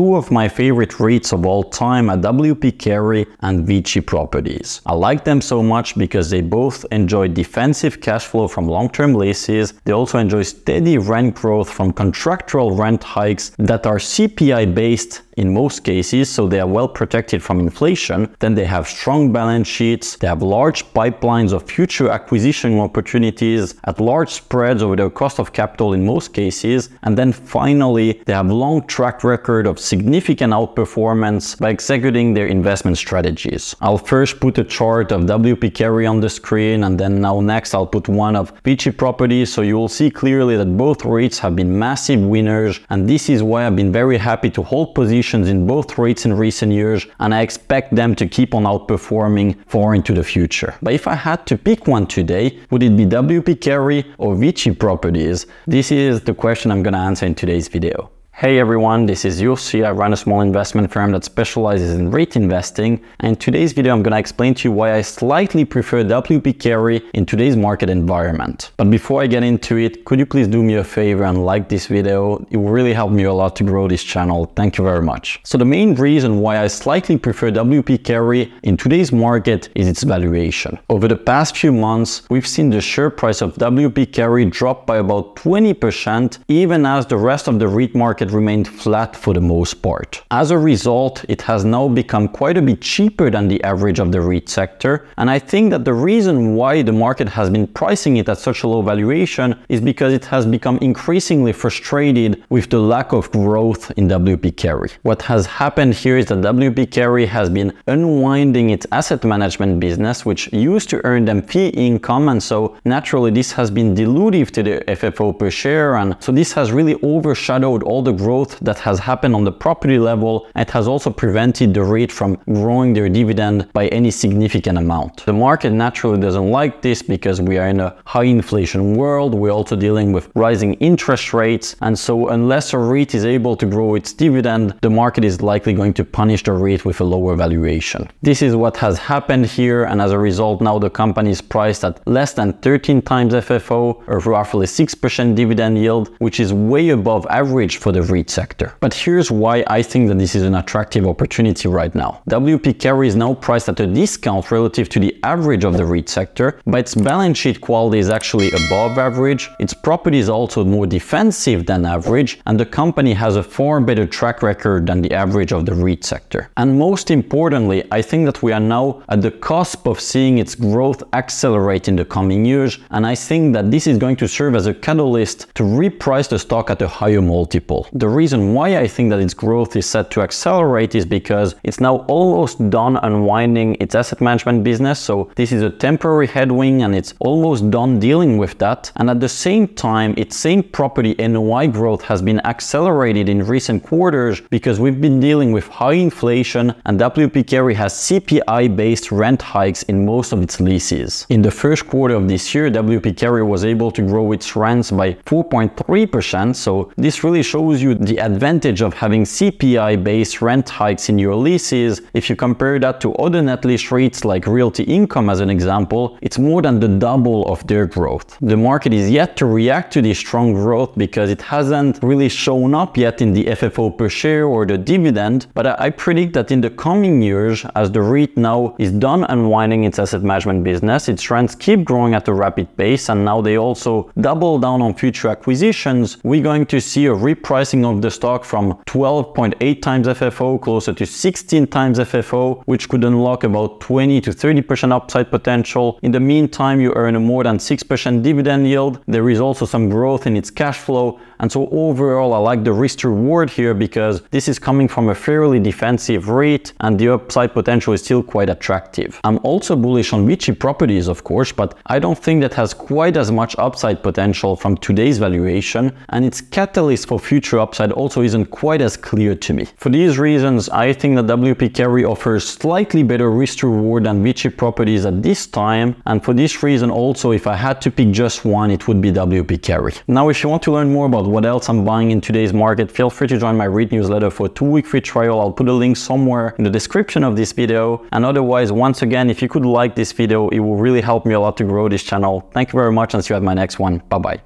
two of my favorite REITs of all time are WP Carey and VICI Properties. I like them so much because they both enjoy defensive cash flow from long-term leases. They also enjoy steady rent growth from contractual rent hikes that are CPI-based in most cases, so they are well protected from inflation. Then they have strong balance sheets, they have large pipelines of future acquisition opportunities at large spreads over their cost of capital in most cases, and then finally they have long track record of significant outperformance by executing their investment strategies. I'll first put a chart of WP Carey on the screen, and then now next I'll put one of VICI Properties, so you will see clearly that both REITs have been massive winners, and this is why I've been very happy to hold positions in both REITs in recent years, and I expect them to keep on outperforming far into the future. But if I had to pick one today, would it be WP Carey or VICI Properties? This is the question I'm gonna answer in today's video. Hey everyone, this is Yossi. I run a small investment firm that specializes in REIT investing, and in today's video I'm gonna explain to you why I slightly prefer WP Carey in today's market environment. But before I get into it, could you please do me a favor and like this video? It will really help me a lot to grow this channel. Thank you very much. So the main reason why I slightly prefer WP Carey in today's market is its valuation. Over the past few months, we've seen the share price of WP Carey drop by about 20%, even as the rest of the REIT market remained flat for the most part. As a result, it has now become quite a bit cheaper than the average of the REIT sector, and I think that the reason why the market has been pricing it at such a low valuation is because it has become increasingly frustrated with the lack of growth in WP Carey. What has happened here is that WP Carey has been unwinding its asset management business, which used to earn them fee income, and so naturally this has been dilutive to their FFO per share, and so this has really overshadowed all the growth that has happened on the property level. It has also prevented the REIT from growing their dividend by any significant amount. The market naturally doesn't like this because we are in a high inflation world. We're also dealing with rising interest rates, and so unless a REIT is able to grow its dividend, the market is likely going to punish the REIT with a lower valuation. This is what has happened here, and as a result now the company is priced at less than 13 times FFO, or roughly 6% dividend yield, which is way above average for the REIT sector. But here's why I think that this is an attractive opportunity right now. WP Carey is now priced at a discount relative to the average of the REIT sector, but its balance sheet quality is actually above average, its property is also more defensive than average, and the company has a far better track record than the average of the REIT sector. And most importantly, I think that we are now at the cusp of seeing its growth accelerate in the coming years, and I think that this is going to serve as a catalyst to reprice the stock at a higher multiple. The reason why I think that its growth is set to accelerate is because it's now almost done unwinding its asset management business, so this is a temporary headwind and it's almost done dealing with that, and at the same time its same property NOI growth has been accelerated in recent quarters because we've been dealing with high inflation, and WP Carey has CPI based rent hikes in most of its leases. In the first quarter of this year, WP Carey was able to grow its rents by 4.3%, so this really shows you the advantage of having CPI-based rent hikes in your leases. If you compare that to other net lease REITs like Realty Income as an example, it's more than the double of their growth. The market is yet to react to this strong growth because it hasn't really shown up yet in the FFO per share or the dividend, but I predict that in the coming years, as the REIT now is done unwinding its asset management business, its rents keep growing at a rapid pace, and now they also double down on future acquisitions, we're going to see a reprice of the stock from 12.8 times FFO closer to 16 times FFO, which could unlock about 20 to 30% upside potential. In the meantime, you earn a more than 6% dividend yield. There is also some growth in its cash flow. And so overall, I like the risk to reward here because this is coming from a fairly defensive REIT and the upside potential is still quite attractive. I'm also bullish on VICI Properties, of course, but I don't think that has quite as much upside potential from today's valuation, and its catalyst for future upside also isn't quite as clear to me. For these reasons, I think that WP Carey offers slightly better risk to reward than VICI Properties at this time, and for this reason also, if I had to pick just one, it would be WP Carey. Now, if you want to learn more about what else I'm buying in today's market, feel free to join my REIT newsletter for a 2-week free trial. I'll put a link somewhere in the description of this video, and otherwise, once again, if you could like this video, it will really help me a lot to grow this channel. Thank you very much and see you at my next one. Bye bye.